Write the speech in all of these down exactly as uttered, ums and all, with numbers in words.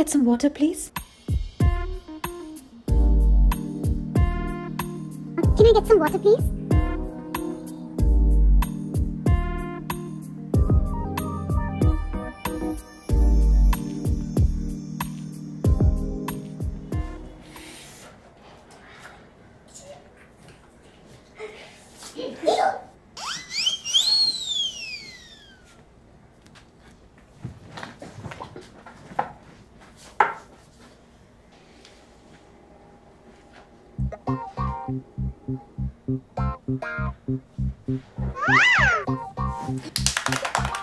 get some water, please? Can I get some water, please?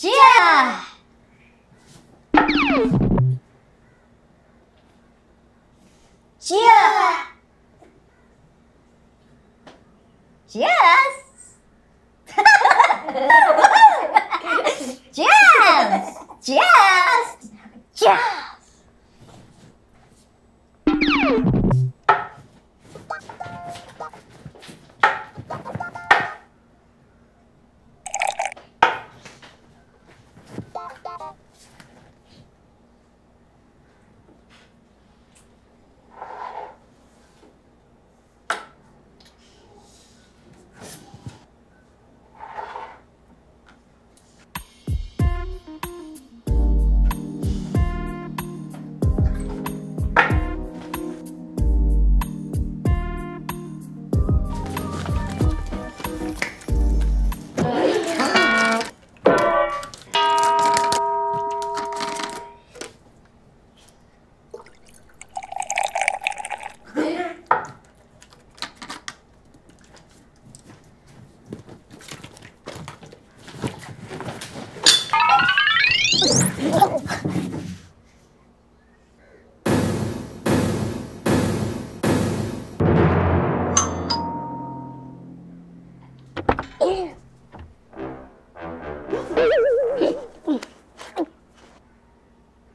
Yeah! Cheers! Cheers! Cheers! Cheers! Cheers!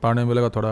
पानी मिलेगा थोड़ा